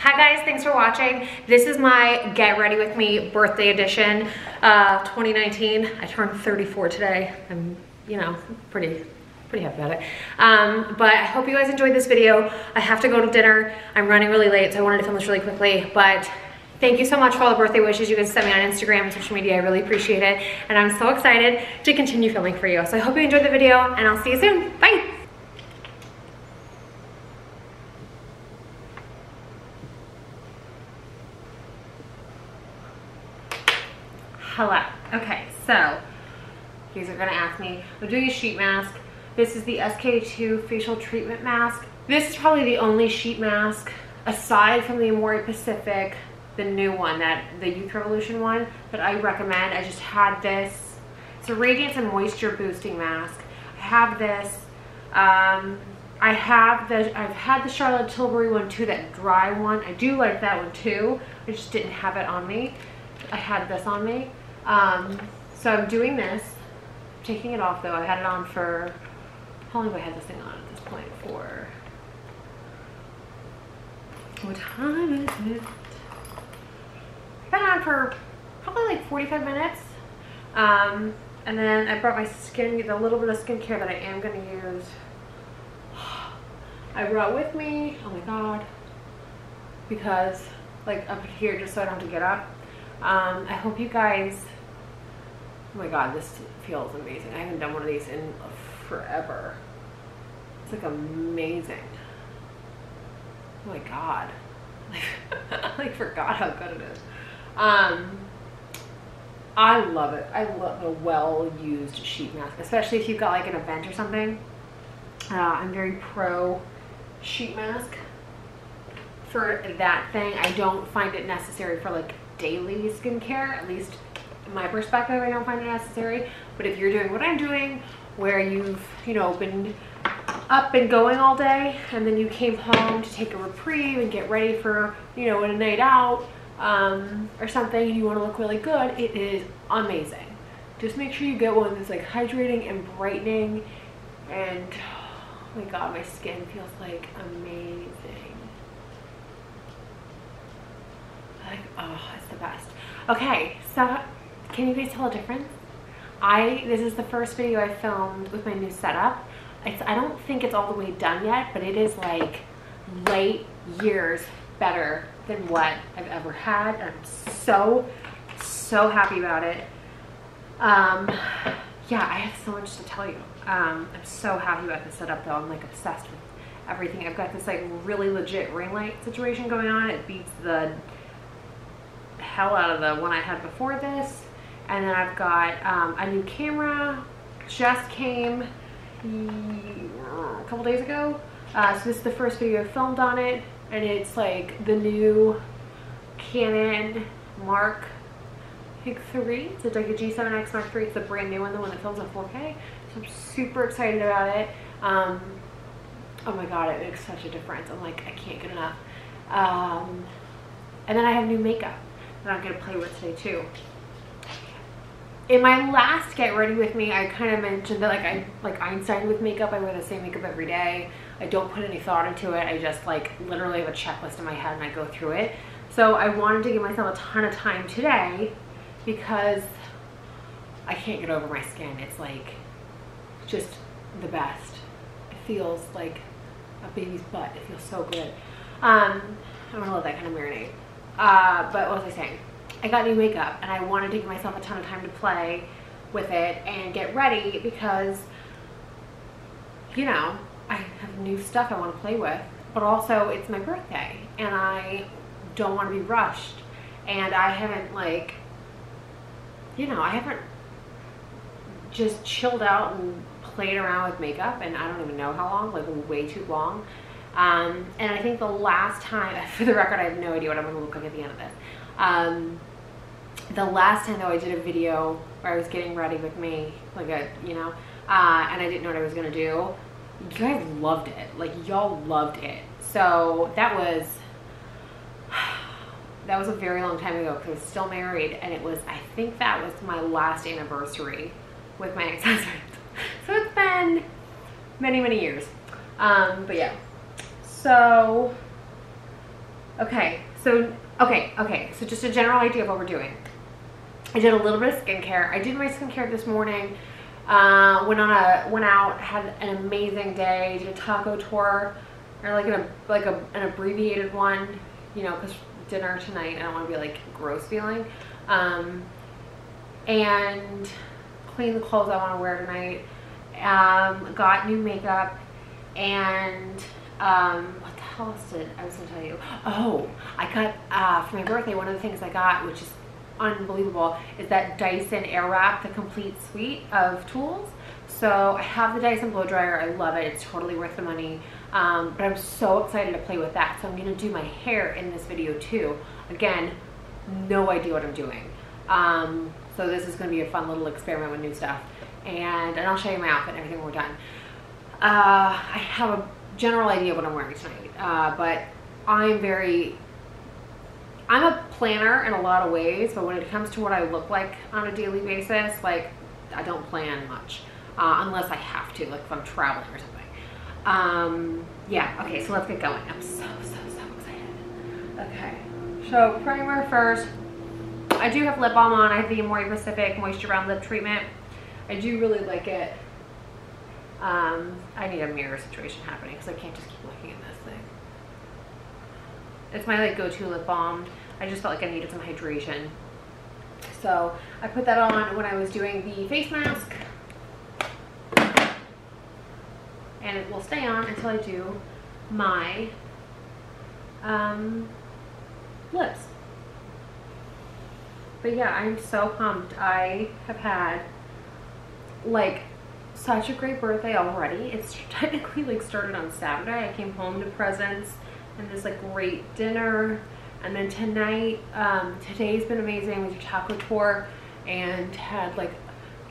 Hi guys, thanks for watching. This is my Get Ready With Me birthday edition, 2019. I turned 34 today. I'm, you know, pretty happy about it. But I hope you guys enjoyed this video. I have to go to dinner. I'm running really late, so I wanted to film this really quickly. But thank you so much for all the birthday wishes you guys sent me on Instagram and social media. I really appreciate it. And I'm so excited to continue filming for you. So I hope you enjoyed the video, and I'll see you soon. Bye. Hello. Okay, so you guys are gonna ask me. I'm doing a sheet mask. This is the SK-II facial treatment mask. This is probably the only sheet mask aside from the Amore Pacific, the new one, the Youth Revolution one, that I recommend. I just had this. It's a radiance and moisture boosting mask. I have this. I've had the Charlotte Tilbury one too, that dry one. I do like that one too. I just didn't have it on me. I had this on me. So I'm doing this, I'm taking it off though. I had it on for, how long have I had this thing on at this point for? What time is it? I've been on for probably like 45 minutes. And then I brought my skin, the little bit of skincare that I am gonna use. I brought with me, oh my God, because like up here just so I don't have to get up. I hope you guys, oh my God, this feels amazing. I haven't done one of these in forever. It's like amazing. Oh my God. I like forgot how good it is. I love it. I love a well-used sheet mask, especially if you've got like an event or something. I'm very pro sheet mask for that thing. I don't find it necessary for like daily skincare, at least in my perspective. I don't find it necessary, but if you're doing what I'm doing, where you've, you know, been up and going all day and then you came home to take a reprieve and get ready for, you know, a night out or something, and you want to look really good, it is amazing. Just make sure you get one that's like hydrating and brightening, and oh my God, my skin feels like amazing. Like, oh, it's the best. Okay, so can you guys tell a difference? This is the first video I filmed with my new setup. I don't think it's all the way done yet, but it is like late years better than what I've ever had. I'm so happy about it. Yeah, I have so much to tell you. I'm so happy about this setup though. I'm like obsessed with everything. I've got this like really legit ring light situation going on. It beats the hell out of the one I had before this, and then I've got a new camera just came a couple days ago, so this is the first video I filmed on it, and it's like the new Canon Mark III. It's like a G7X Mark III. It's the brand new one, the one that films in 4K, so I'm super excited about it. Oh my God, it makes such a difference. I'm like, I can't get enough. And then I have new makeup that I'm gonna play with today too. In my last Get Ready With Me, I kind of mentioned that I'm like Einstein with makeup. I wear the same makeup every day. I don't put any thought into it. I just like literally have a checklist in my head and I go through it. So I wanted to give myself a ton of time today because I can't get over my skin. It's like just the best. It feels like a baby's butt. It feels so good. I'm gonna let that kind of marinate. But what was I saying? I got new makeup and I wanted to give myself a ton of time to play with it and get ready because, you know, I have new stuff I want to play with, but also it's my birthday and I don't want to be rushed, and I haven't like, you know, I haven't just chilled out and played around with makeup, and I don't even know how long, like way too long. And I think the last time, for the record, I have no idea what I'm going to look like at the end of this. The last time though I did a video where I was getting ready with me, like a, you know, and I didn't know what I was going to do, you guys loved it. Like y'all loved it. So that was a very long time ago because I was still married, and it was, I think that was my last anniversary with my ex-husband. So it's been many, many years. But yeah. So Okay, so just a general idea of what we're doing. I did a little bit of skincare. I did my skincare this morning. Went out, had an amazing day. Did a taco tour, or like an abbreviated one, you know, because dinner tonight. I don't want to be like gross feeling. And clean the clothes I want to wear tonight. Got new makeup, and what the hell else did I was gonna tell you? Oh, I got for my birthday, one of the things I got, which is unbelievable, is that Dyson Airwrap, the complete suite of tools. So I have the Dyson blow dryer. I love it. It's totally worth the money. But I'm so excited to play with that. So I'm gonna do my hair in this video too. Again, no idea what I'm doing. So this is gonna be a fun little experiment with new stuff. And I'll show you my outfit and everything when we're done. I have a general idea of what I'm wearing tonight, but I'm a planner in a lot of ways, but when it comes to what I look like on a daily basis, like, I don't plan much, unless I have to, like if I'm traveling or something. Yeah, okay, so let's get going. I'm so, so, so excited. Okay, so primer first. I do have lip balm on. I have the Amore Pacific Moisture Round Lip Treatment. I do really like it. I need a mirror situation happening because I can't just keep looking at this thing. It's my like go-to lip balm. I just felt like I needed some hydration. So I put that on when I was doing the face mask. And it will stay on until I do my lips. But yeah, I'm so pumped. I have had like such a great birthday already. It's technically like started on Saturday. I came home to presents and this like great dinner, and then tonight, today's been amazing. We did a taco tour and had like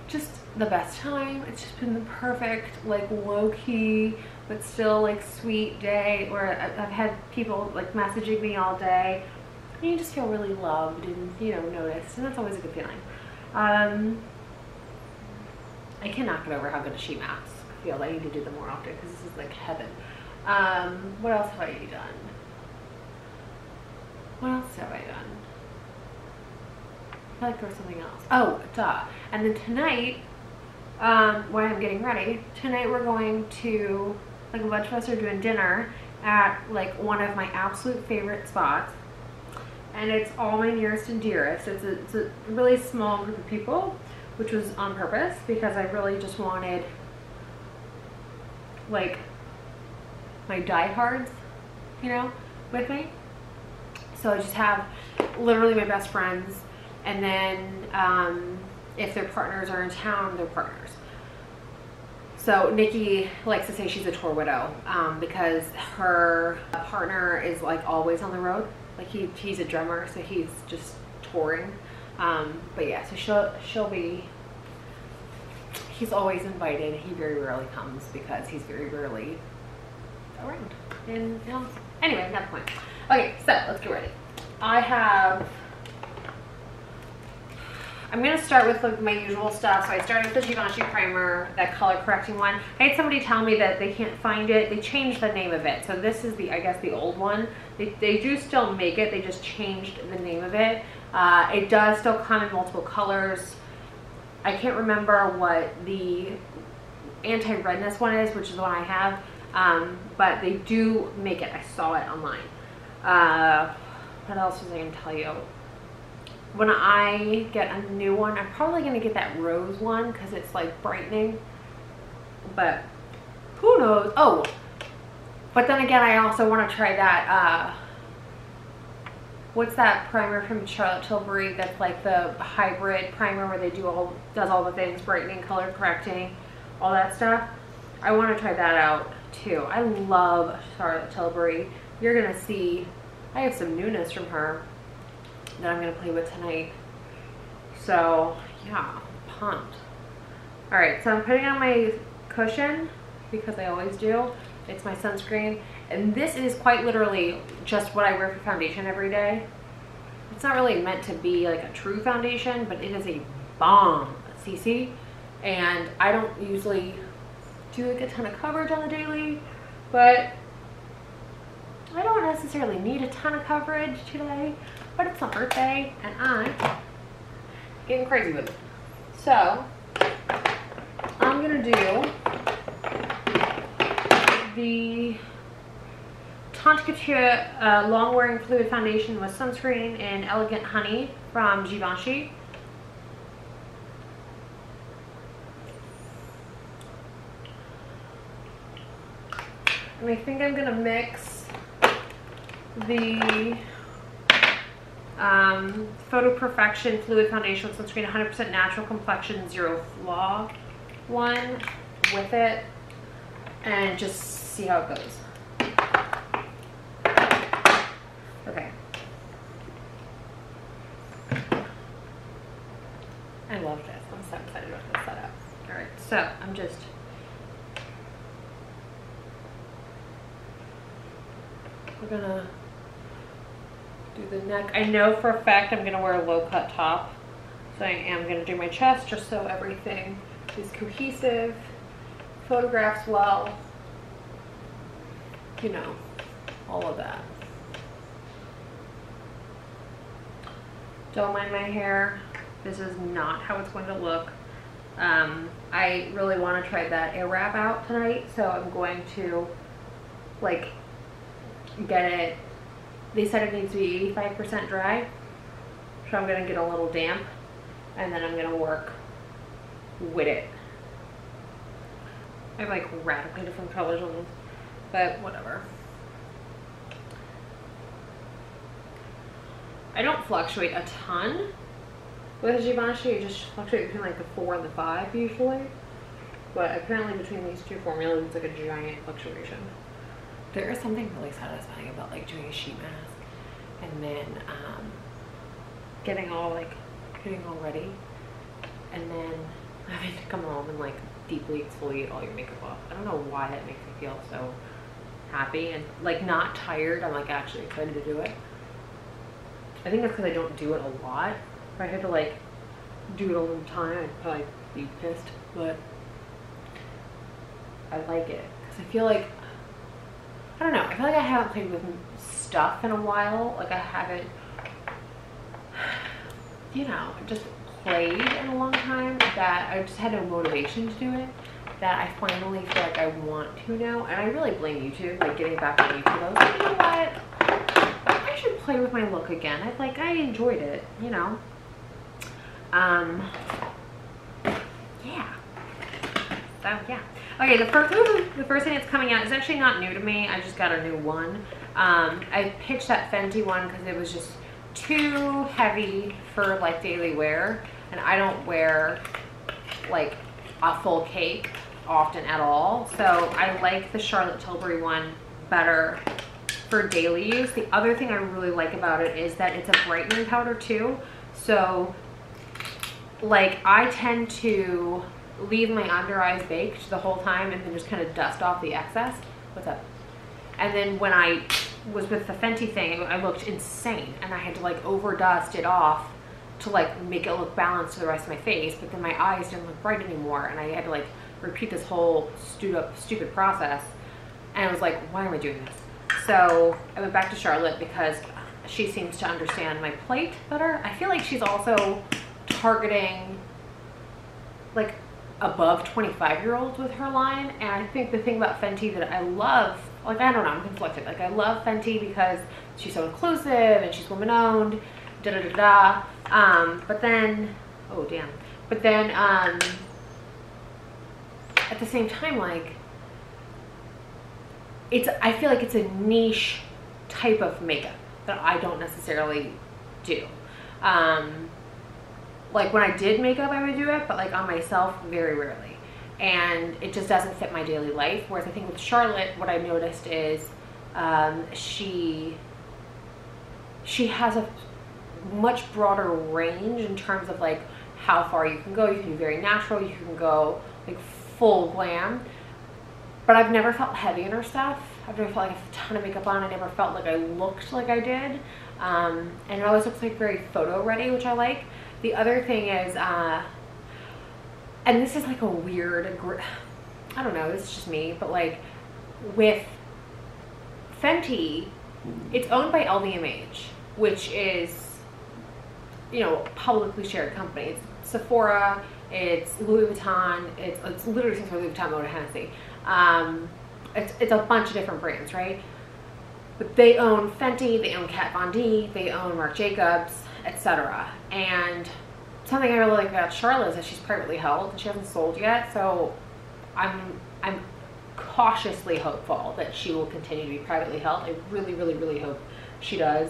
just the best time. It's just been the perfect like low-key but still like sweet day where I've had people like messaging me all day, and you just feel really loved and, you know, noticed, and that's always a good feeling. I cannot get over how good a sheet mask feels. I need to do them more often because this is like heaven. What else have I done? What else have I done? I feel like there was something else. Oh, duh. And then tonight, when I'm getting ready, tonight we're going to, like a bunch of us are doing dinner at like one of my absolute favorite spots. And it's all my nearest and dearest. It's a really small group of people, which was on purpose because I really just wanted like my diehards, you know, with me. So I just have literally my best friends, and then if their partners are in town, their partners. So Nikki likes to say she's a tour widow because her partner is like always on the road. Like he's a drummer, so he's just touring. But yeah, so he's always invited. He very rarely comes because he's very rarely around. And you know, anyway, not the point. Okay, so let's get ready. I'm gonna start with like my usual stuff. So I started with the Givenchy primer, that color correcting one. I had somebody tell me that they can't find it. They changed the name of it. So this is the, I guess, the old one. They do still make it. They just changed the name of it. It does still come in multiple colors. I can't remember what the anti-redness one is, which is the one I have, but they do make it. I saw it online. What else was I going to tell you? When I get a new one, I'm probably going to get that rose one because it's like brightening, but who knows? Oh, but then again, I also want to try that, what's that primer from Charlotte Tilbury that's like the hybrid primer where they does all the things, brightening, color correcting, all that stuff. I want to try that out too. I love Charlotte Tilbury. You're going to see, I have some newness from her that I'm going to play with tonight. So yeah, I'm pumped. All right, so I'm putting on my cushion because I always do. It's my sunscreen. And this is quite literally just what I wear for foundation every day. It's not really meant to be like a true foundation, but it is a bomb CC. And I don't usually do like a ton of coverage on the daily, but I don't necessarily need a ton of coverage today, but it's my birthday and I'm getting crazy with it. So I'm gonna do the Tarte Couture long wearing fluid foundation with sunscreen and Elegant Honey from Givenchy. And I think I'm gonna mix the Photo Perfection fluid foundation with sunscreen, 100% natural complexion, zero flaw one with it, and just see how it goes. Okay. I love this. I'm so excited about this setup. Alright, so I'm just we're gonna do the neck. I know for a fact I'm gonna wear a low cut top, so I am gonna do my chest just so everything is cohesive, photographs well, you know, all of that. Don't mind my hair. This is not how it's going to look. I really want to try that Airwrap out tonight, so I'm going to like get it. They said it needs to be 85% dry, so I'm going to get a little damp and then I'm going to work with it. I have like radically different colors on this, but whatever. I don't fluctuate a ton with Givenchy. You just fluctuate between like the 4 and the 5 usually. But apparently between these two formulas, it's like a giant fluctuation. There is something really satisfying about like doing a sheet mask and then getting all ready and then having to come home and like deeply exfoliate all your makeup off. I don't know why that makes me feel so happy and like not tired. I'm like actually excited to do it. I think that's because I don't do it a lot. If I had to like do it all the time, I'd probably be pissed, but I like it because I feel like, I don't know, I feel like I haven't played with stuff in a while. Like I haven't, you know, just played in a long time that I just had no motivation to do it, that I finally feel like I want to now. And I really blame YouTube, like getting back on YouTube. I was like, you know what? I should play with my look again. I enjoyed it, you know. Yeah. So yeah. Okay, the first thing that's coming out is actually not new to me. I just got a new one. I pitched that Fenty one because it was just too heavy for like daily wear, and I don't wear like a full cape often at all. So I like the Charlotte Tilbury one better for daily use. The other thing I really like about it is that it's a brightening powder too. So like I tend to leave my under eyes baked the whole time and then just kind of dust off the excess. What's up? And then when I was with the Fenty thing, I looked insane and I had to like over dust it off to like make it look balanced to the rest of my face, but then my eyes didn't look bright anymore and I had to like repeat this whole stupid process, and I was like, why am I doing this? So I went back to Charlotte because she seems to understand my plate better. I feel like she's also targeting like above 25-year-olds with her line, and I think the thing about Fenty that I love, like I don't know, I'm conflicted. Like I love Fenty because she's so inclusive and she's woman-owned, but then, oh damn. But then at the same time, like I feel like it's a niche type of makeup that I don't necessarily do. Like when I did makeup, I would do it, but like on myself, very rarely. And it just doesn't fit my daily life. Whereas I think with Charlotte, what I noticed is she has a much broader range in terms of like how far you can go. You can be very natural. You can go like full glam. But I've never felt heavy in her stuff. I've never felt like I have a ton of makeup on. I never felt like I looked like I did. And it always looks like very photo ready, which I like. The other thing is, and this is like a weird, I don't know, this is just me, but like with Fenty, It's owned by LVMH, which is, you know, a publicly shared company. It's Sephora, it's Louis Vuitton, it's literally since Louis Vuitton, Moët & Hennessy. It's a bunch of different brands, right? But they own Fenty, they own Kat Von D, they own Marc Jacobs, etc. And something I really like about Charlotte is that she's privately held and she hasn't sold yet, so I'm cautiously hopeful that she will continue to be privately held. I really, really, really hope she does.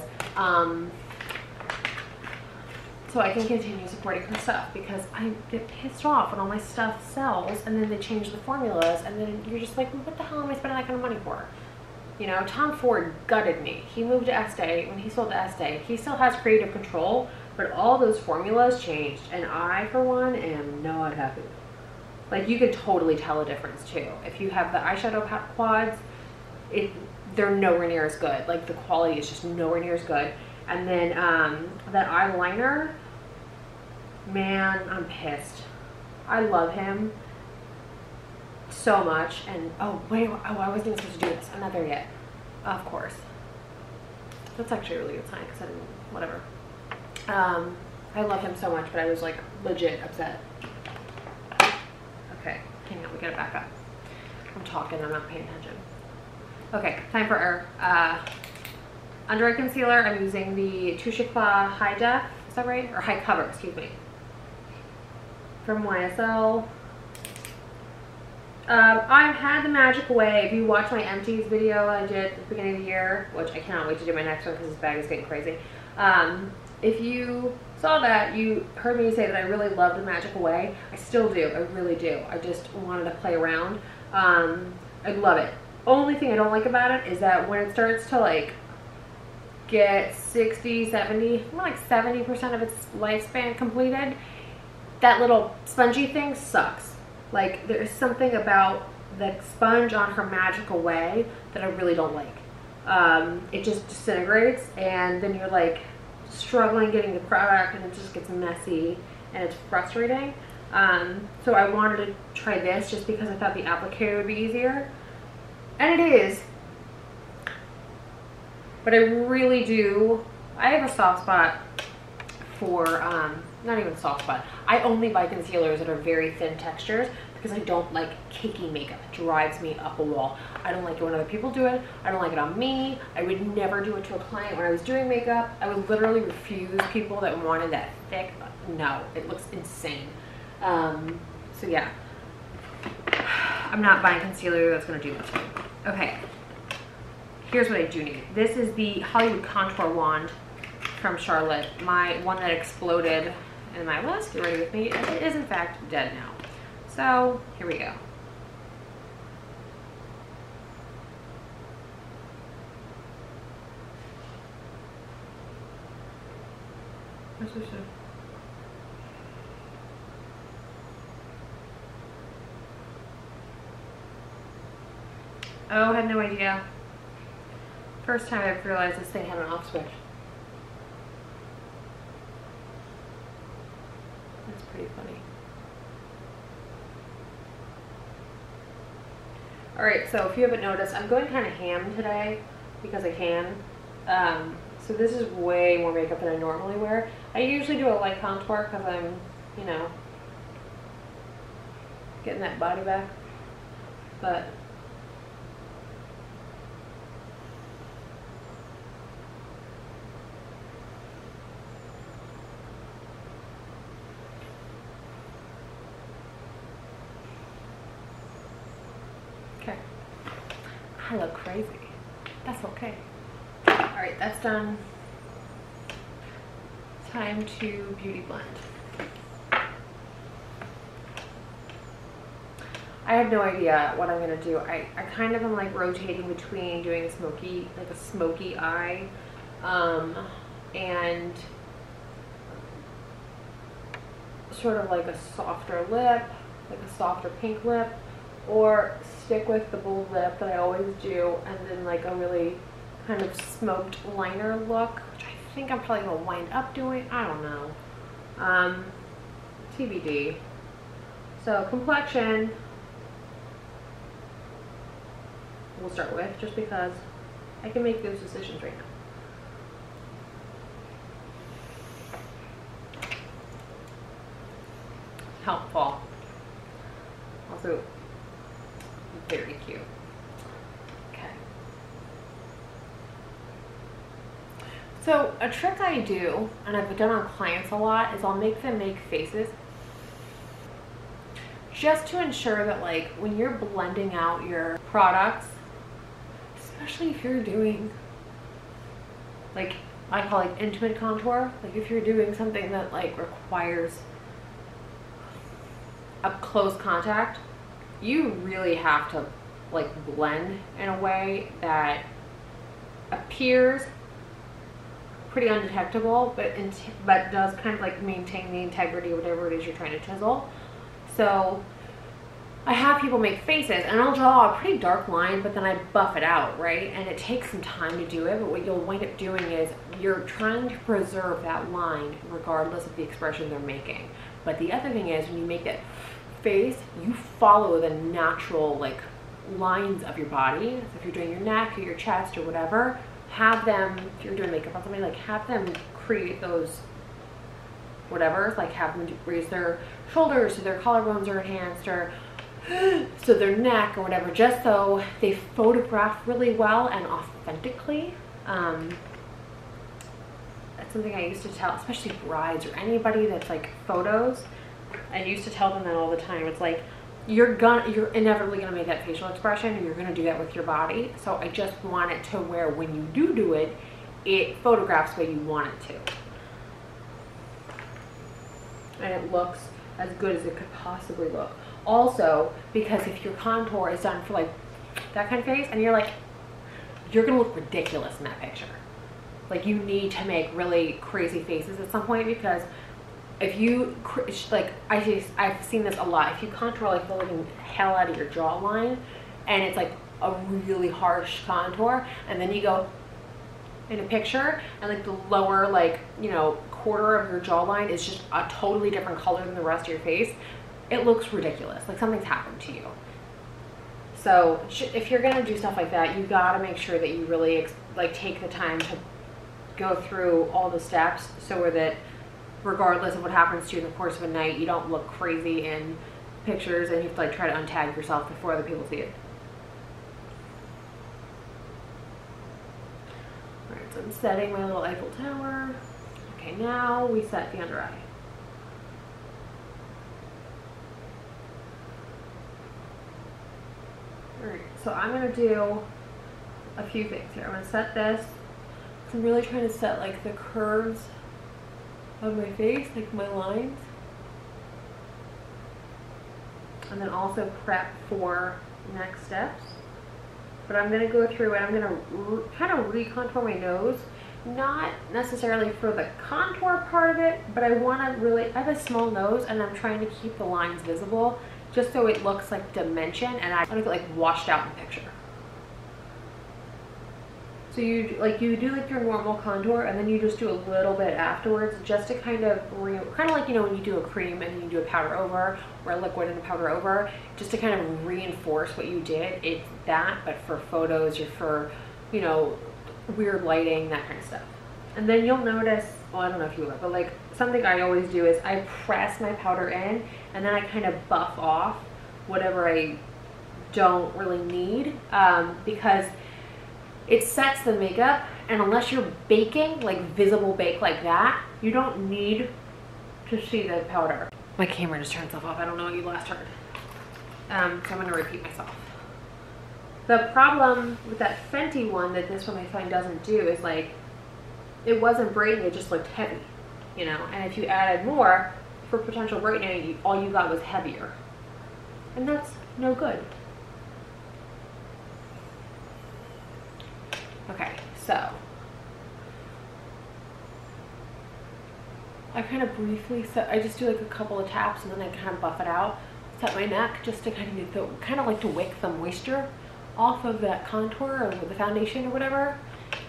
So I can continue supporting her stuff, because I get pissed off when all my stuff sells and then they change the formulas and then you're just like, well, what the hell am I spending that kind of money for? You know, Tom Ford gutted me. He moved to Estée. When he sold to Estée, he still has creative control, but all those formulas changed, and I, for one, am not happy. Like, you can totally tell a difference, too. If you have the eyeshadow quads, they're nowhere near as good. Like, the quality is just nowhere near as good. And then that eyeliner, man, I'm pissed. I love him so much. And oh wait, oh, I wasn't even supposed to do this. I'm not there yet. Of course. That's actually a really good sign, because I'm whatever. I love him so much, but I was like legit upset. Okay, hang on, we gotta back up. I'm talking, I'm not paying attention. Okay, time for our under eye concealer. I'm using the Touche Éclat High Def, is that right? Or High Cover, excuse me, from YSL. I've had the magic way. If you watch my empties video I did at the beginning of the year, which I cannot wait to do my next one because this bag is getting crazy. If you saw that, you heard me say that I really love the magic way. I still do. I really do. I just wanted to play around. I love it. Only thing I don't like about it is that when it starts to like get 60, 70, more like 70% of its lifespan completed, that little spongy thing sucks. Like, there's something about the sponge on her magical way that I really don't like. It just disintegrates, and then you're like struggling getting the product, and it just gets messy and it's frustrating. So I wanted to try this just because I thought the applicator would be easier, and it is. But I really do, I have a soft spot for not even soft spot. I only buy concealers that are very thin textures because I don't like cakey makeup. It drives me up a wall. I don't like it when other people do it. I don't like it on me. I would never do it to a client when I was doing makeup. I would literally refuse people that wanted that thick. No, it looks insane. So yeah, I'm not buying concealer that's gonna do this. Okay, here's what I do need. This is the Hollywood Contour Wand from Charlotte, my one that exploded in my last get ready with me, and it is in fact dead now. So here we go. Oh, I had no idea. First time I've realized this thing had an off switch. That's pretty funny. All right, so if you haven't noticed, I'm going kind of ham today because I can. So this is way more makeup than I normally wear. I usually do a light contour because I'm, you know, getting that body back. But I look crazy. That's okay. Alright, that's done. Time to beauty blend. I have no idea what I'm going to do. I kind of am like rotating between doing a smoky, like a smoky eye, and sort of like a softer lip, like a softer pink lip, or stick with the bold lip that I always do, and then like a really kind of smoked liner look, which I think I'm probably going to wind up doing. I don't know. TBD. So complexion, we'll start with, just because I can make those decisions right now. Helpful. Also very cute. Okay. So a trick I do, and I've done on clients a lot, is I'll make them make faces. Just to ensure that, like, when you're blending out your products, especially if you're doing, like, I call it intimate contour, like if you're doing something that, like, requires up close contact, you really have to, like, blend in a way that appears pretty undetectable, but does kind of, like, maintain the integrity of whatever it is you're trying to chisel. So I have people make faces, and I'll draw a pretty dark line, but then I buff it out, right? And it takes some time to do it, but what you'll wind up doing is you're trying to preserve that line regardless of the expression they're making. But the other thing is, when you make that face, you follow the natural, like, lines of your body. So if you're doing your neck or your chest or whatever, have them, if you're doing makeup on somebody, like, have them create those whatever, like, have them raise their shoulders so their collarbones are enhanced, or so their neck or whatever, just so they photograph really well and authentically. That's something I used to tell, especially brides or anybody that's, like, photos. I used to tell them that all the time. It's like, you're inevitably gonna make that facial expression, and you're gonna do that with your body. So I just want it to where when you do it, it photographs the way you want it to. And it looks as good as it could possibly look. Also, because if your contour is done for, like, that kind of face, and you're like, you're gonna look ridiculous in that picture. Like, you need to make really crazy faces at some point, because if you, like, I've seen this a lot. If you contour, like, the living hell out of your jawline, and it's like a really harsh contour, and then you go in a picture, and, like, the lower, like, you know, quarter of your jawline is just a totally different color than the rest of your face, it looks ridiculous, like something's happened to you. So if you're gonna do stuff like that, you gotta make sure that you really, like, take the time to go through all the steps, so that regardless of what happens to you in the course of a night, you don't look crazy in pictures, and you have to, like, try to untag yourself before other people see it. All right, so I'm setting my little Eiffel Tower. Okay, now we set the under eye. Alright, so I'm going to do a few things here. I'm going to set this. I'm really trying to set, like, the curves of my face, like my lines. And then also prep for next steps. But I'm going to go through and I'm going to kind of recontour my nose. Not necessarily for the contour part of it, but I want to really, I have a small nose, and I'm trying to keep the lines visible just so it looks like dimension, and I don't get, like, washed out in the picture. So you do like your normal contour, and then you just do a little bit afterwards, just to kind of like, you know, when you do a cream and you do a powder over, or a liquid and a powder over, just to kind of reinforce what you did. It's that, but for photos, or for, you know, weird lighting, that kind of stuff. And then you'll notice, well, I don't know if you will, but, like, something I always do is I press my powder in, and then I kind of buff off whatever I don't really need, because it sets the makeup, and unless you're baking, like, visible bake like that, you don't need to see the powder. My camera just turned itself off. I don't know what you last heard. So I'm going to repeat myself. The problem with that Fenty one that this one I find doesn't do is, like, it wasn't brightening, it just looked heavy, you know? And if you added more for potential brightening, all you got was heavier. And that's no good. Okay, so I kind of briefly set, I just do, like, a couple of taps, and then I kind of buff it out, set my neck just to kind of get the, kind of like to wake the moisture off of that contour or with the foundation or whatever,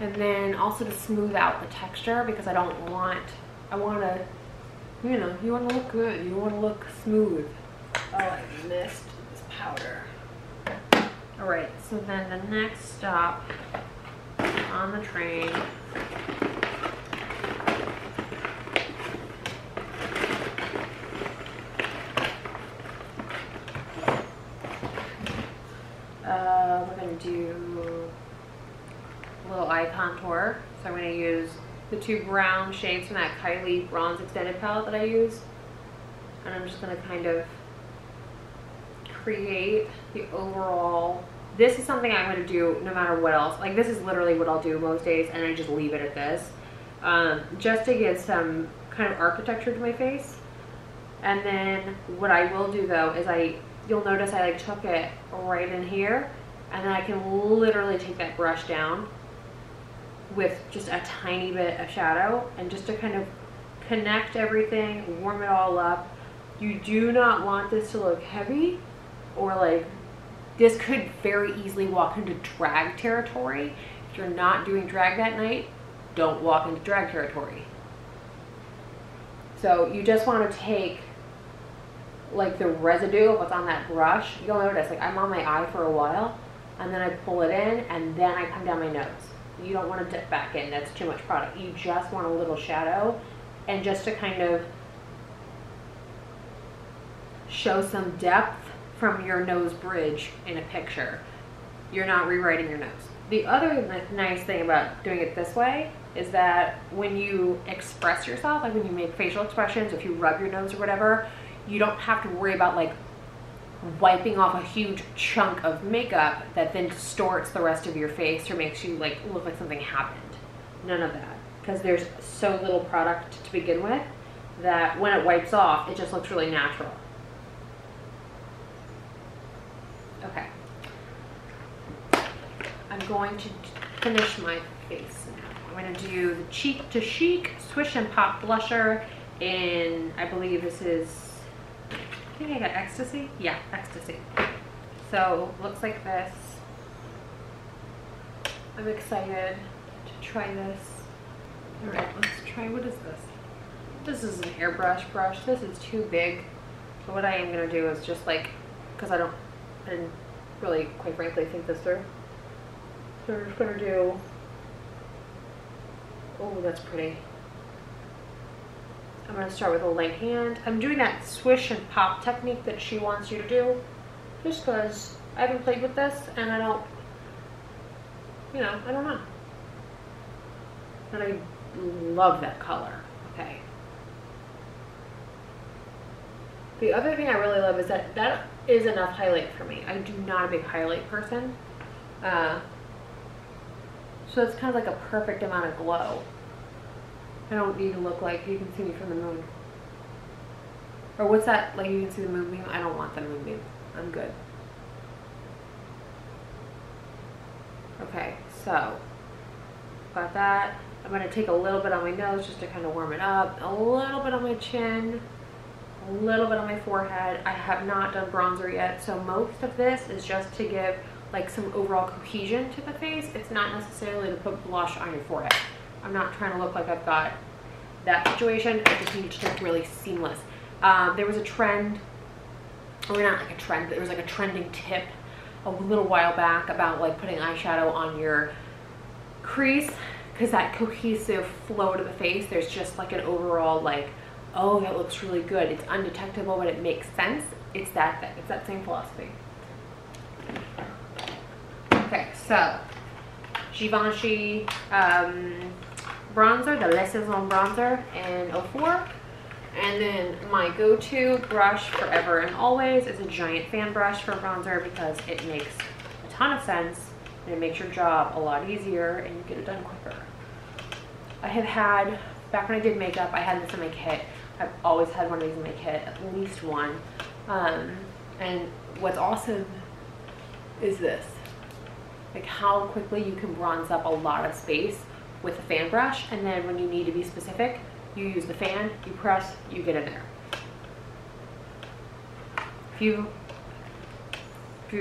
and then also to smooth out the texture, because I don't want, I want to, you know, you want to look good, you want to look smooth. Oh, I missed this powder. All right, so then the next stop on the train. We're going to do a little eye contour. So I'm going to use the two brown shades from that Kylie Bronze Extended palette that I used. And I'm just going to kind of create the overall. This is something I'm going to do no matter what else. Like, this is literally what I'll do most days, and I just leave it at this. Just to get some kind of architecture to my face. And then what I will do, though, is you'll notice I like took it right in here, and then I can literally take that brush down with just a tiny bit of shadow, and just to kind of connect everything, warm it all up. You do not want this to look heavy, or like, this could very easily walk into drag territory. If you're not doing drag that night, don't walk into drag territory. So you just want to take like the residue of what's on that brush. You'll notice, like, I'm on my eye for a while, and then I pull it in, and then I come down my nose. You don't want to dip back in, that's too much product. You just want a little shadow, and just to kind of show some depth from your nose bridge in a picture. You're not rewriting your nose. The other nice thing about doing it this way is that when you express yourself, like when you make facial expressions, if you rub your nose or whatever, you don't have to worry about like wiping off a huge chunk of makeup that then distorts the rest of your face or makes you like look like something happened. None of that, because there's so little product to begin with that when it wipes off, it just looks really natural. Okay, I'm going to finish my face now. I'm going to do the Cheek to Chic Swish and Pop Blusher in, I believe this is, I think I got Ecstasy? Yeah, Ecstasy. So, looks like this. I'm excited to try this. Alright, let's try, what is this? This is an airbrush brush. This is too big. But what I am going to do is just like, because I didn't really, quite frankly, think this through. So we're just going to do, oh, that's pretty. I'm going to start with a light hand. I'm doing that swish and pop technique that she wants you to do, just because I haven't played with this, and I don't, you know, I don't know. And I love that color, okay. The other thing I really love is that that is enough highlight for me. I do not a big highlight person. So it's kind of like a perfect amount of glow. I don't need to look like you can see me from the moon. Or what's that, like you can see the moonbeam? I don't want the moonbeam. I'm good. Okay, so got that. I'm going to take a little bit on my nose just to kind of warm it up. A little bit on my chin. A little bit on my forehead. I have not done bronzer yet, so most of this is just to give like some overall cohesion to the face. It's not necessarily to put blush on your forehead. I'm not trying to look like I've got that situation. I just need it to look really seamless. There was a trend, or not like a trend, but there was like a trending tip a little while back about like putting eyeshadow on your crease, because that cohesive flow to the face, there's just like an overall like, oh, that looks really good. It's undetectable, but it makes sense. It's that thing. It's that same philosophy. Okay, so Givenchy bronzer, the Les Saisons bronzer in 04. And then my go-to brush forever and always is a giant fan brush for bronzer, because it makes a ton of sense and it makes your job a lot easier and you get it done quicker. I have had, back when I did makeup, I had this in my kit. I've always had one of these in my kit, at least one. And what's awesome is this. Like how quickly you can bronze up a lot of space with a fan brush, and then when you need to be specific, you use the fan, you press, you get in there. If you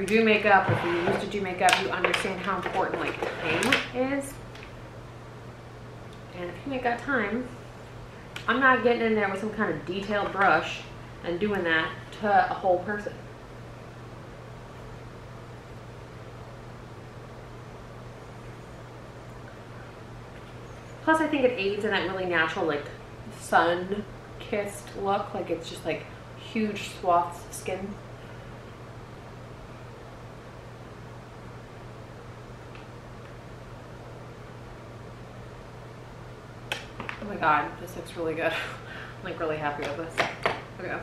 do makeup, or if you used to do makeup, you understand how important like time is. And if you ain't got time, I'm not getting in there with some kind of detailed brush and doing that to a whole person. plus I think it aids in that really natural, like, sun-kissed look. Like, it's just, like, huge swaths of skin. Oh my god, this looks really good. I'm, like, really happy with this. Okay.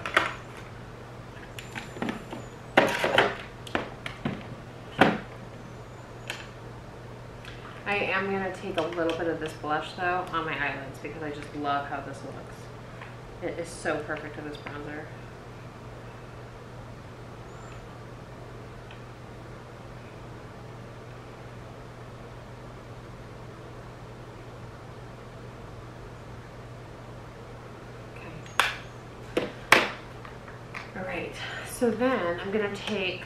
I am going to take a little bit of this blush, though, on my eyelids because I just love how this looks. It is so perfect for this bronzer. Okay. All right. So then I'm going to take...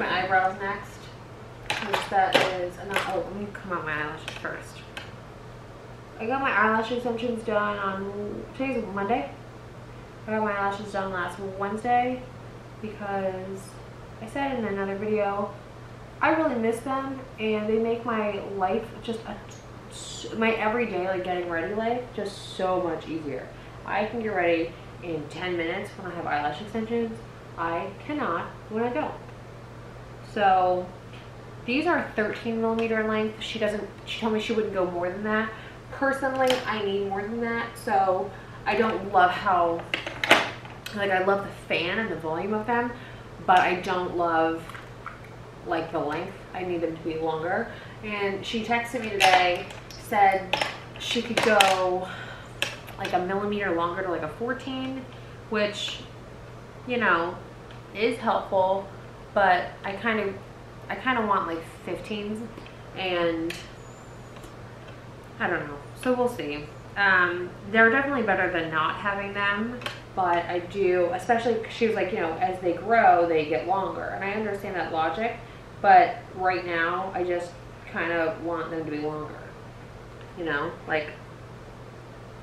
my eyebrows next, which that is another, oh, let me come out my eyelashes first. I got my eyelash extensions done on, today's Monday. I got my eyelashes done last Wednesday because I said in another video, I really miss them and they make my life just, my everyday, like, getting ready life just so much easier. I can get ready in 10 minutes when I have eyelash extensions. I cannot when I don't. So these are 13mm in length. She doesn't, she told me she wouldn't go more than that. Personally, I need more than that. So I don't love how, like, I love the fan and the volume of them, but I don't love, like, the length. I need them to be longer. And she texted me today, said she could go like a millimeter longer to like a 14, which, you know, is helpful. But I kind of want like 15s, and I don't know. So we'll see. They're definitely better than not having them, but I do, especially because she was like, you know, as they grow, they get longer. And I understand that logic, but right now I just kind of want them to be longer. You know, like,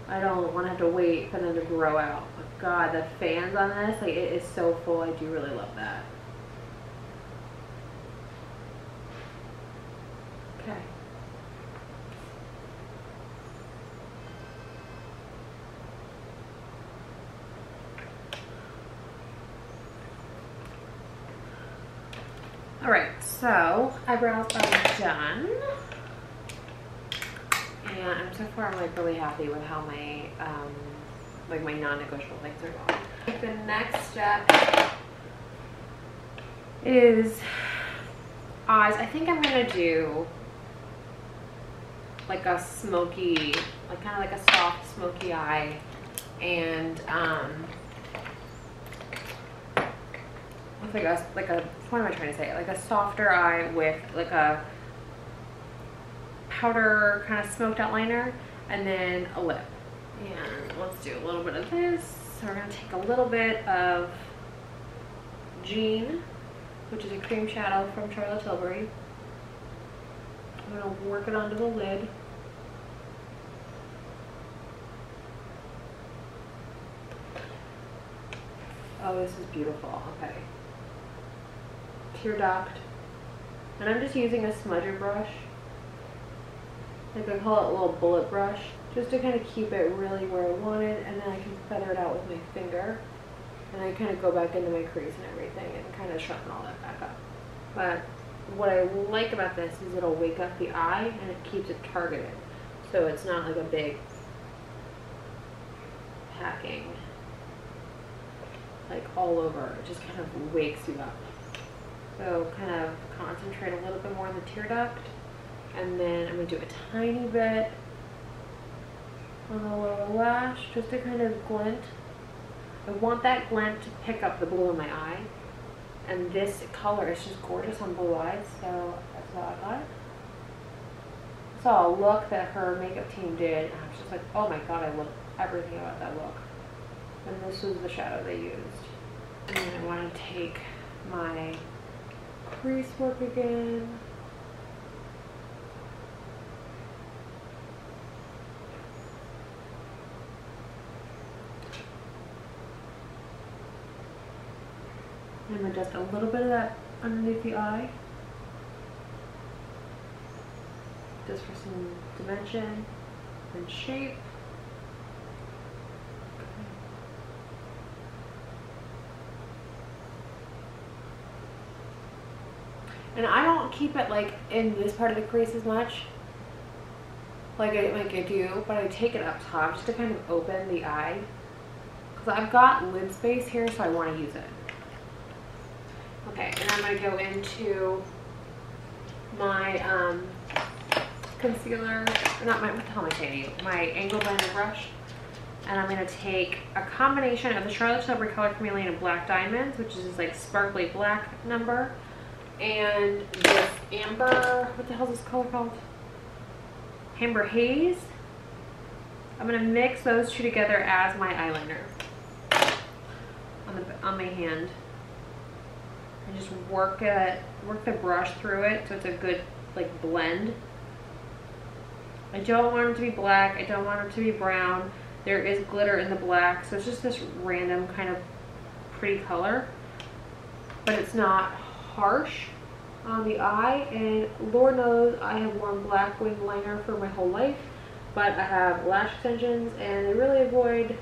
I don't want to have to wait for them to grow out. But God, the fans on this, like, it is so full. I do really love that. Okay. All right, so eyebrows are done. And I'm, so far I'm, like, really happy with how my, like, my non-negotiable things are going. The next step is eyes. I think I'm gonna do like a smoky, like, kind of like a soft smoky eye, and with like a what am I trying to say, like a softer eye with like a powder kind of smoked outliner, and then a lip. And let's do a little bit of this. So we're gonna take a little bit of Jean, which is a cream shadow from Charlotte Tilbury. I'm going to work it onto the lid. Oh, this is beautiful. Okay. Tear duct. And I'm just using a smudger brush. Like, I call it a little bullet brush. Just to kind of keep it really where I want it. And then I can feather it out with my finger. And I kind of go back into my crease and everything. And kind of sharpen all that back up. But what I like about this is it'll wake up the eye and it keeps it targeted. So it's not like a big packing, like, all over. It just kind of wakes you up. So kind of concentrate a little bit more on the tear duct. And then I'm going to do a tiny bit on the lower lash just to kind of glint. I want that glint to pick up the blue in my eye. And this color is just gorgeous on blue eyes, so that's what I got. I saw a look that her makeup team did, and I was just like, oh my god, I love everything about that look. And this was the shadow they used. And then I want to take my crease work again. I'm gonna dust a little bit of that underneath the eye, just for some dimension and shape. And I don't keep it like in this part of the crease as much like I do, but I take it up top just to kind of open the eye, because I've got lid space here, so I want to use it. Okay, and I'm going to go into my concealer, my angled liner brush, and I'm going to take a combination of the Charlotte Tilbury Color Chameleon and Black Diamonds, which is like sparkly black number, and this amber, what the hell is this color called? Amber Haze. I'm going to mix those two together as my eyeliner on my hand, and just work the brush through it so it's a good like blend. I don't want them to be black, I don't want them to be brown. There is glitter in the black, so it's just this random kind of pretty color, but it's not harsh on the eye. And Lord knows I have worn black winged liner for my whole life, but I have lash extensions and they really avoid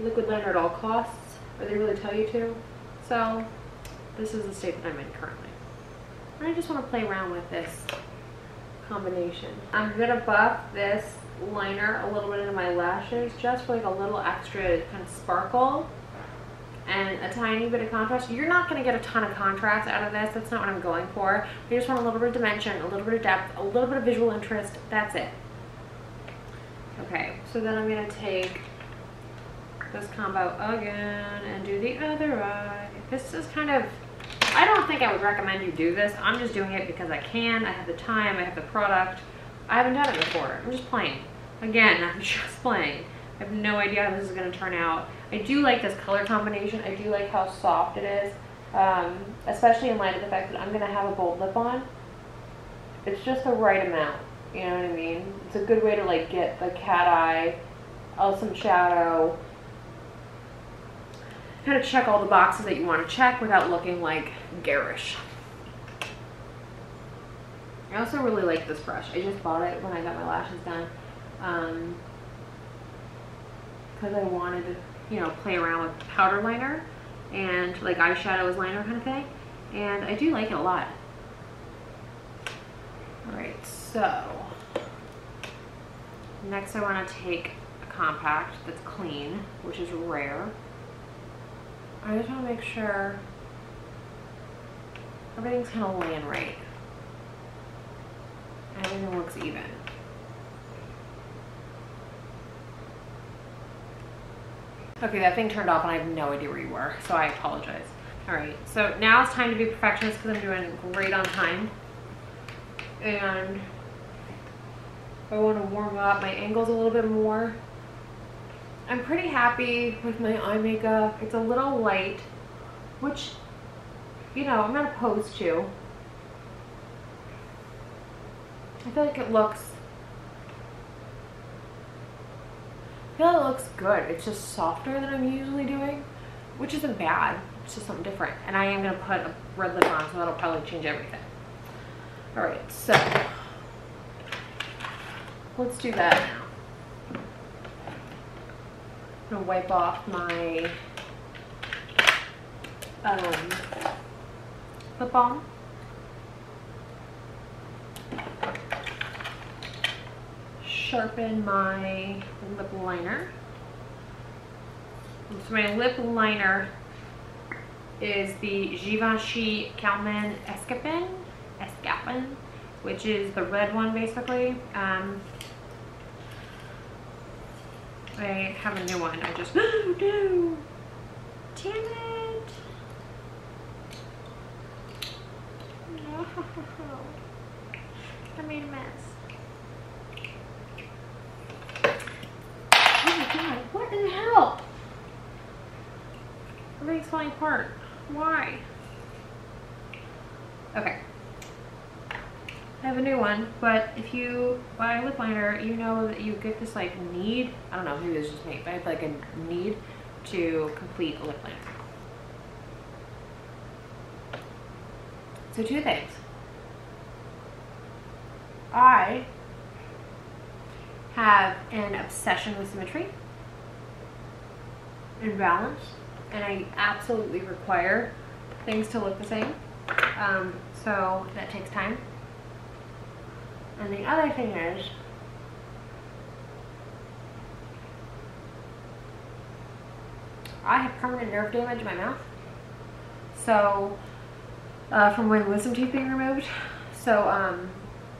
liquid liner at all costs, or they really tell you to. So this is the state that I'm in currently, and I just want to play around with this combination. I'm going to buff this liner a little bit into my lashes just for like a little extra kind of sparkle and a tiny bit of contrast. You're not going to get a ton of contrast out of this. That's not what I'm going for. I just want a little bit of dimension, a little bit of depth, a little bit of visual interest. That's it. Okay, so then I'm going to take this combo again and do the other eye. This is kind of, I don't think I would recommend you do this. I'm just doing it because I can. I have the time. I have the product. I haven't done it before. I'm just playing. Again, I'm just playing. I have no idea how this is going to turn out. I do like this color combination. I do like how soft it is, especially in light of the fact that I'm going to have a bold lip on. It's just the right amount, you know what I mean? It's a good way to like get the cat eye, some shadow, kind of check all the boxes that you want to check without looking like garish. I also really like this brush. I just bought it when I got my lashes done. Because I wanted to, you know, play around with powder liner and like eyeshadow as liner kind of thing, and I do like it a lot. Alright, so next I want to take a compact that's clean, which is rare. I just want to make sure everything's kind of laying right, everything looks even. Okay, that thing turned off and I have no idea where you were, so I apologize. All right, so now it's time to be perfectionist because I'm doing great on time. And I want to warm up my angles a little bit more. I'm pretty happy with my eye makeup. It's a little light, which, you know, I'm not opposed to. I feel like it looks good. It's just softer than I'm usually doing, which isn't bad. It's just something different. And I am going to put a red lip on, so that'll probably change everything. All right, so let's do that now. I'm going to wipe off my lip balm. Sharpen my lip liner. So my lip liner is the Givenchy Calmin Escapin, which is the red one basically. I have a new one. I just oh no, damn it! No, I made a mess. What in the hell? Everything's falling apart. Why? Okay. I have a new one, but if you buy lip liner, you know that you get this like need. I don't know, maybe it's just me, but I have like a need to complete a lip liner. So two things. I have an obsession with symmetry and balance, and I absolutely require things to look the same. So that takes time. And the other thing is, I have permanent nerve damage in my mouth, so from when wisdom teeth being removed, so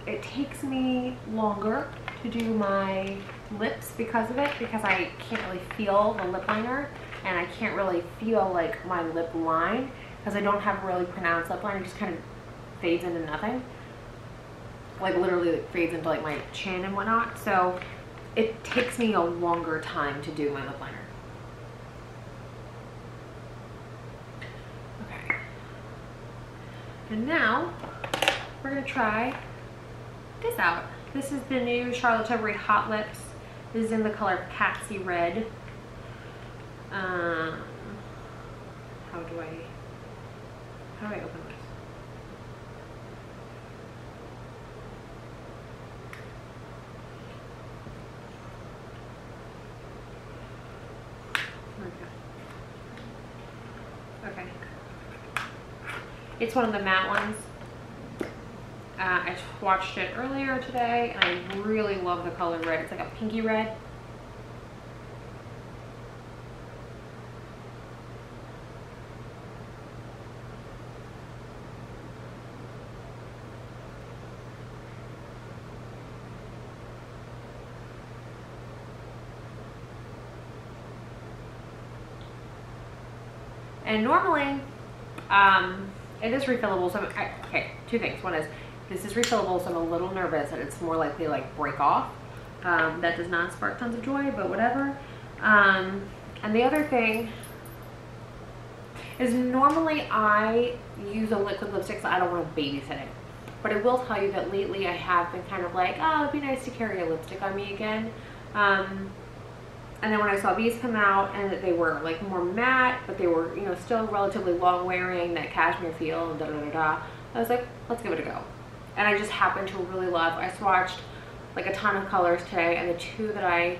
it takes me longer to do my lips because of it, because I can't really feel the lip liner, and I can't really feel like my lip line because I don't have a really pronounced lip line. It just kind of fades into nothing, like literally it fades into like my chin and whatnot. So it takes me a longer time to do my lip liner. Okay, and now we're gonna try this out. This is the new Charlotte Tilbury Hot Lips. This is in the color Patsy Red. How do I open this? Okay. It's one of the matte ones. I swatched it earlier today, and I really love the color red. It's like a pinky red. And normally, it is refillable, so okay, two things. One is, this is refillable, so I'm a little nervous that it's more likely to like break off. That does not spark tons of joy, but whatever. And the other thing is, normally I use a liquid lipstick, so I don't want to babysit it. But I will tell you that lately I have been kind of like, oh, it'd be nice to carry a lipstick on me again. And then when I saw these come out and that they were like more matte, but they were, you know, still relatively long wearing, that cashmere feel, and I was like, let's give it a go. And I just happen to really love, I swatched like a ton of colors today, and the two that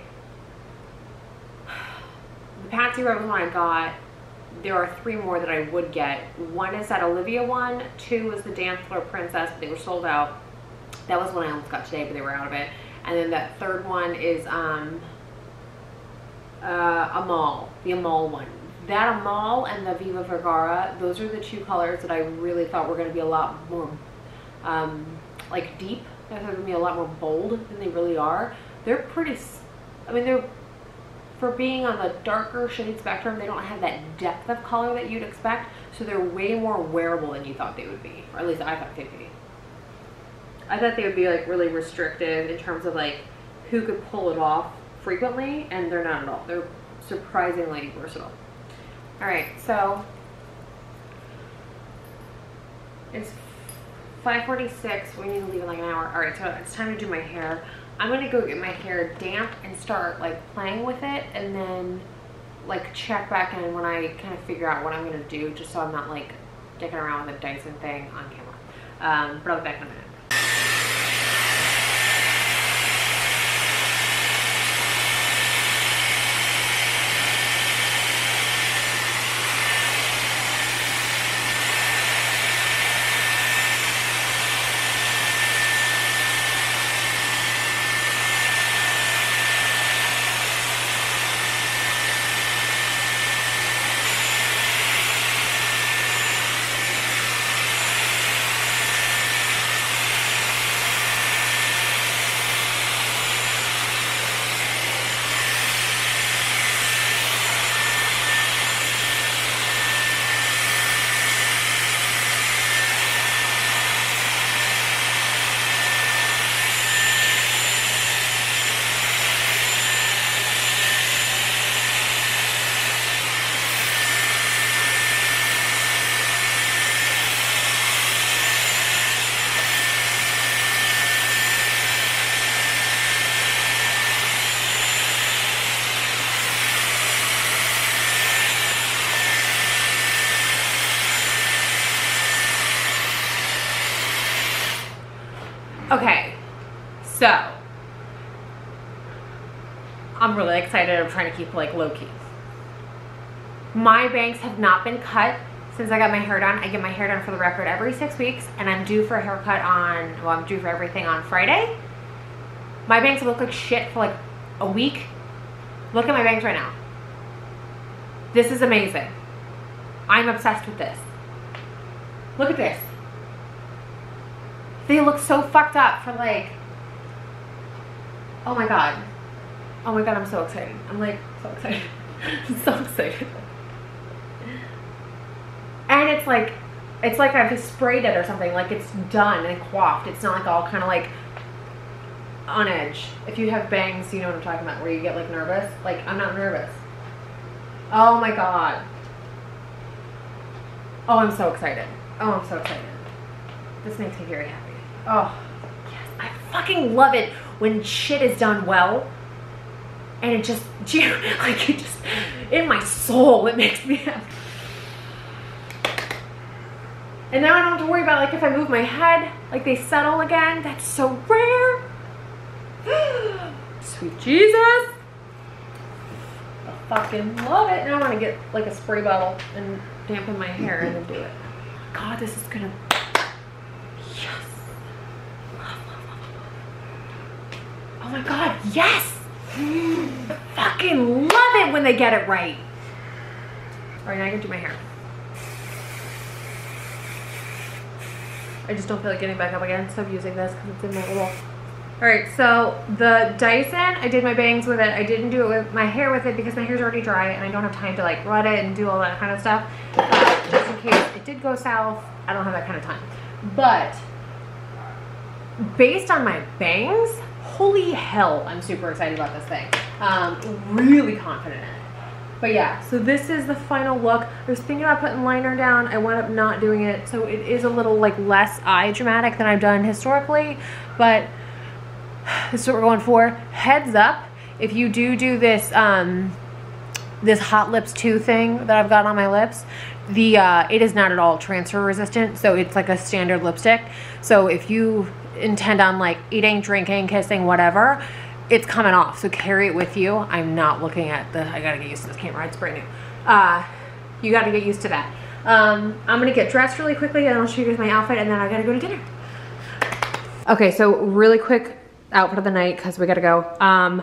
the Patsy Red was one I got. There are three more that I would get. One is that Olivia one, two is the Dance Floor Princess, but they were sold out. That was one I almost got today, but they were out of it. And then that third one is the Amale one. That Amale and the Viva Vergara, those are the two colors that I really thought were going to be a lot more like deep. They're going to be a lot more bold than they really are. They're pretty, I mean, they're, for being on the darker shaded spectrum, they don't have that depth of color that you'd expect, so they're way more wearable than you thought they would be, or at least I thought they'd be. I thought they would be like really restrictive in terms of like who could pull it off frequently, and they're not at all. They're surprisingly versatile. Alright, so it's 5:46, we need to leave in like an hour. Alright, so it's time to do my hair. I'm gonna go get my hair damp and start like playing with it, and then like check back in when I kind of figure out what I'm gonna do, just so I'm not like dicking around with a Dyson thing on camera. But I'll be back in a minute. Okay, so I'm really excited. I'm trying to keep like low-key. My bangs have not been cut since I got my hair done. I get my hair done for the record every 6 weeks, and I'm due for a haircut on, well, I'm due for everything on Friday. My bangs look like shit for like a week. Look at my bangs right now. This is amazing. I'm obsessed with this. Look at this. They look so fucked up for like, oh my god. Oh my god, I'm so excited. I'm like so excited. I'm so excited. And it's like I've just sprayed it or something. Like it's done and coiffed. It's not like all kind of like on edge. If you have bangs, you know what I'm talking about, where you get like nervous. Like I'm not nervous. Oh my god. Oh, I'm so excited. Oh, I'm so excited. This makes me very happy. Oh, yes. I fucking love it when shit is done well. And it just, like it just, in my soul, it makes me happy. And now I don't have to worry about like if I move my head, like they settle again. That's so rare. Sweet Jesus. I fucking love it. Now I want to get like a spray bottle and dampen my hair and do it. God, this is gonna, yes. Oh my God, yes. I fucking love it when they get it right. All right, now I can do my hair. I just don't feel like getting back up again, so I'm using this because it's in my little. All right, so the Dyson, I did my bangs with it. I didn't do it with my hair with it because my hair's already dry and I don't have time to like rut it and do all that kind of stuff. But just in case it did go south, I don't have that kind of time. But based on my bangs, holy hell, I'm super excited about this thing. Really confident in it. But yeah, so this is the final look. I was thinking about putting liner down. I wound up not doing it, so it is a little like less eye dramatic than I've done historically, but this is what we're going for. Heads up, if you do this this Hot Lips 2 thing that I've got on my lips, the it is not at all transfer resistant, so it's like a standard lipstick. So if you intend on like eating, drinking, kissing, whatever, it's coming off, so carry it with you. I'm not looking at the, I gotta get used to this camera, it's brand new. You gotta get used to that. I'm gonna get dressed really quickly and I'll show you guys my outfit and then I gotta go to dinner. Okay, so really quick outfit of the night because we gotta go.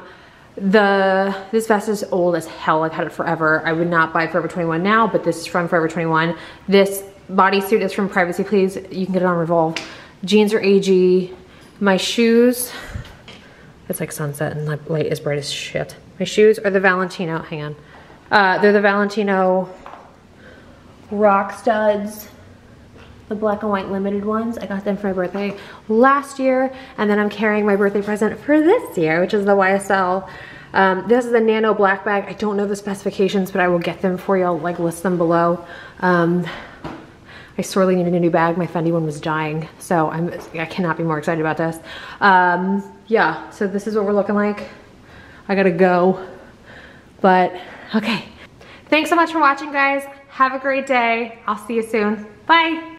This vest is old as hell. I've had it forever. I would not buy Forever 21 now, but this is from Forever 21. This bodysuit is from Privacy Please. You can get it on Revolve. Jeans are AG. My shoes, it's like sunset and the light is bright as shit. My shoes are the Valentino, hang on. They're the Valentino rock studs, the black and white limited ones. I got them for my birthday last year, and then I'm carrying my birthday present for this year, which is the YSL. This is a nano black bag. I don't know the specifications, but I will get them for you. I'll like list them below. I sorely needed a new bag. My Fendi one was dying, so I cannot be more excited about this. Yeah, so this is what we're looking like. I gotta go, but okay. Thanks so much for watching, guys. Have a great day. I'll see you soon. Bye.